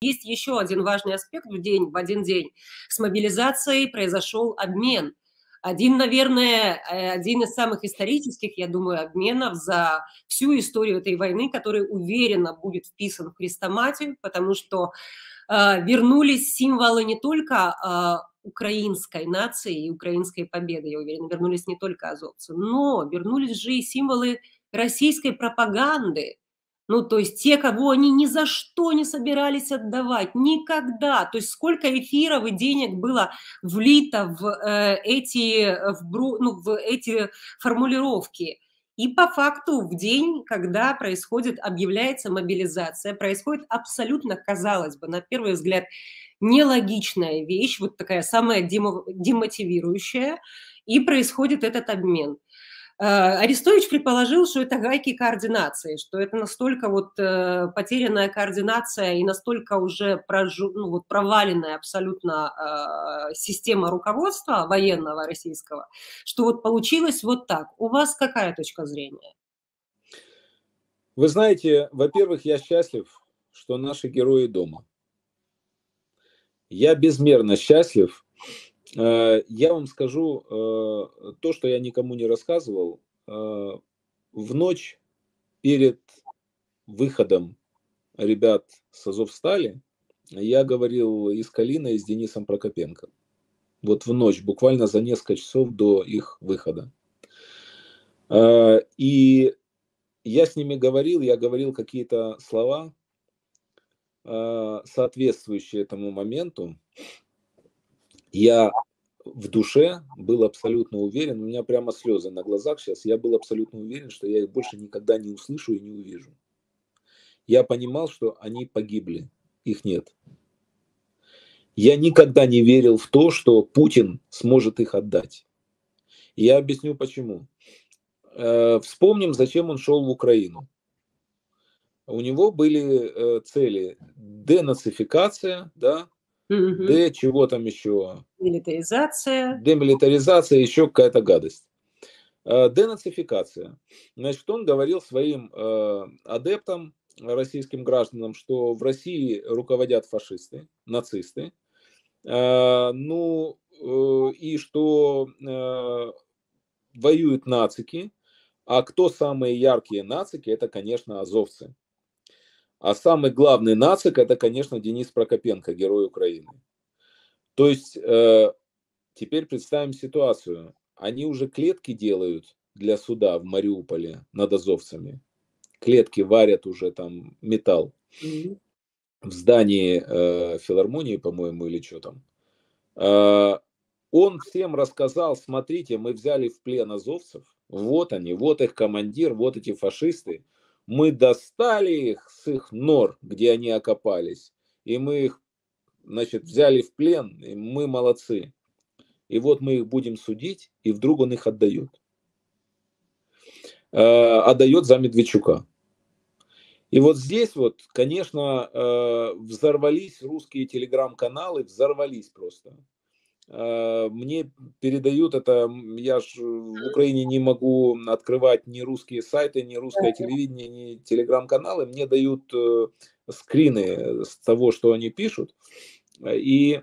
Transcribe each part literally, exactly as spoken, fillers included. Есть еще один важный аспект в день, в один день. С мобилизацией произошел обмен. Один, наверное, один из самых исторических, я думаю, обменов за всю историю этой войны, который уверенно будет вписан в хрестоматию, потому что э, вернулись символы не только э, украинской нации и украинской победы, я уверена, вернулись не только азовцы, но вернулись же и символы российской пропаганды. Ну, то есть те, кого они ни за что не собирались отдавать, никогда. То есть сколько эфиров и денег было влито в, э, эти, в, ну, в эти формулировки. И по факту в день, когда происходит, объявляется мобилизация, происходит абсолютно, казалось бы, на первый взгляд, нелогичная вещь, вот такая самая демотивирующая, и происходит этот обмен. Арестович предположил, что это гайки координации, что это настолько вот потерянная координация и настолько уже прожу, ну, вот проваленная абсолютно система руководства военного российского, что вот получилось вот так. У вас какая точка зрения? Вы знаете, во-первых, я счастлив, что наши герои дома. Я безмерно счастлив. Я вам скажу то, что я никому не рассказывал. В ночь перед выходом ребят с Азовстали я говорил и с Калиной, и с Денисом Прокопенко. Вот в ночь, буквально за несколько часов до их выхода. И я с ними говорил, я говорил какие-то слова, соответствующие этому моменту. Я в душе был абсолютно уверен, у меня прямо слезы на глазах сейчас, я был абсолютно уверен, что я их больше никогда не услышу и не увижу. Я понимал, что они погибли, их нет. Я никогда не верил в то, что Путин сможет их отдать. Я объясню почему. Вспомним, зачем он шел в Украину. У него были цели: денацификация, да, Угу. да чего там еще? Демилитаризация. Демилитаризация, еще какая-то гадость. Денацификация. Значит, он говорил своим адептам, российским гражданам, что в России руководят фашисты, нацисты. Ну, и что воюют нацики. А кто самые яркие нацики? Это, конечно, азовцы. А самый главный нацик – это, конечно, Денис Прокопенко, герой Украины. То есть, э, теперь представим ситуацию. Они уже клетки делают для суда в Мариуполе над азовцами. Клетки варят уже там металл. Mm-hmm. В здании э, филармонии, по-моему, или что там. Э, он всем рассказал: смотрите, мы взяли в плен азовцев. Вот они, вот их командир, вот эти фашисты. Мы достали их с их нор, где они окопались, и мы их, значит, взяли в плен, и мы молодцы. И вот мы их будем судить, и вдруг он их отдает. Э, отдает за Медведчука. И вот здесь вот, конечно, э, взорвались русские телеграм-каналы, взорвались просто. Мне передают это, я ж в Украине не могу открывать ни русские сайты, ни русское телевидение, ни телеграм-каналы. Мне дают скрины с того, что они пишут. И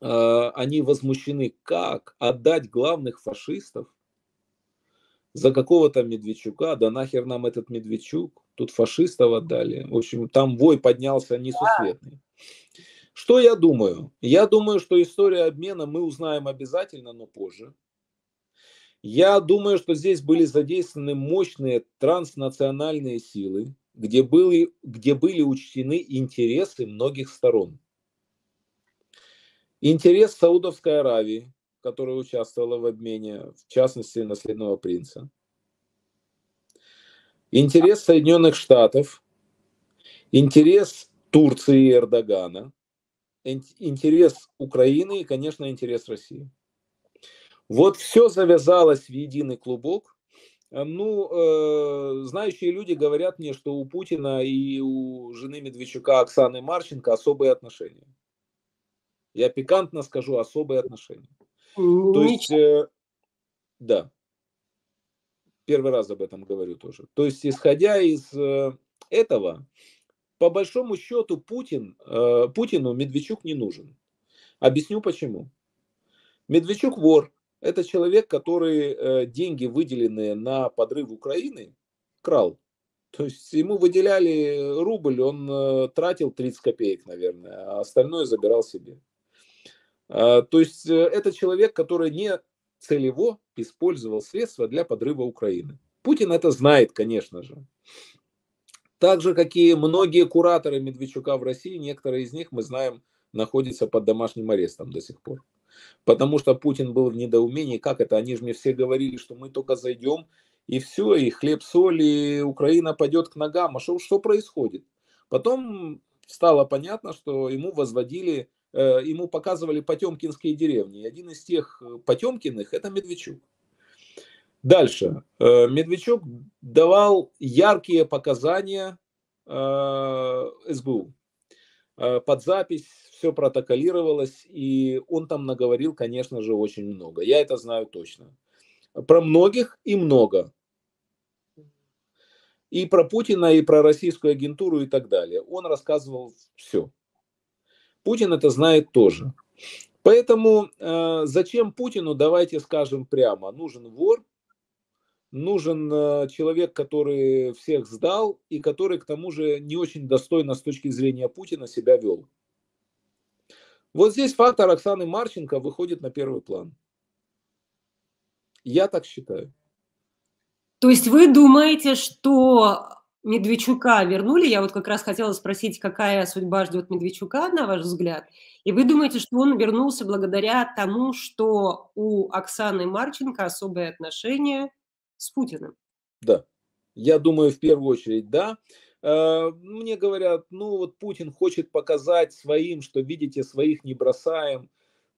они возмущены, как отдать главных фашистов за какого-то Медведчука. Да нахер нам этот Медведчук, тут фашистов отдали. В общем, там вой поднялся несусветный. Что я думаю? Я думаю, что историю обмена мы узнаем обязательно, но позже. Я думаю, что здесь были задействованы мощные транснациональные силы, где были, где были учтены интересы многих сторон. Интерес Саудовской Аравии, которая участвовала в обмене, в частности, наследного принца. Интерес Соединенных Штатов. Интерес Турции и Эрдогана. Интерес Украины и, конечно, интерес России. Вот все завязалось в единый клубок. Ну, э, знающие люди говорят мне, что у Путина и у жены Медведчука Оксаны Марченко особые отношения. Я пикантно скажу: особые отношения. Ничего. То есть, э, да, первый раз об этом говорю тоже. То есть, исходя из э, этого, по большому счету Путин, э, Путину Медведчук не нужен. Объясню почему. Медведчук вор. Это человек, который э, деньги, выделенные на подрыв Украины, крал. То есть ему выделяли рубль, он э, тратил тридцать копеек, наверное, а остальное забирал себе. Э, то есть э, это человек, который не целево использовал средства для подрыва Украины. Путин это знает, конечно же. Так же, как и многие кураторы Медведчука в России, некоторые из них, мы знаем, находятся под домашним арестом до сих пор. Потому что Путин был в недоумении, как это, они же мне все говорили, что мы только зайдем, и все, и хлеб, соль, и Украина пойдет к ногам, а что, что происходит? Потом стало понятно, что ему возводили, э, ему показывали потемкинские деревни, и один из тех потемкиных это Медведчук. Дальше, э, Медведчук давал яркие показания э, СБУ, э, под запись. Все протоколировалось, и он там наговорил, конечно же, очень много. Я это знаю точно. Про многих и много. И про Путина, и про российскую агентуру, и так далее. Он рассказывал все. Путин это знает тоже. Поэтому э, зачем Путину, давайте скажем прямо, нужен вор, нужен э, человек, который всех сдал, и который, к тому же, не очень достойно с точки зрения Путина себя вел. Вот здесь фактор Оксаны Марченко выходит на первый план. Я так считаю. То есть вы думаете, что Медведчука вернули? Я вот как раз хотела спросить, какая судьба ждет Медведчука, на ваш взгляд? И вы думаете, что он вернулся благодаря тому, что у Оксаны Марченко особые отношения с Путиным? Да. Я думаю, в первую очередь, да. Мне говорят, ну вот Путин хочет показать своим, что, видите, своих не бросаем.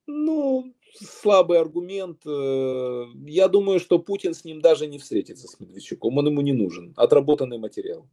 Ну, слабый аргумент. Я думаю, что Путин с ним даже не встретится, с Медведчуком. Он ему не нужен. Отработанный материал.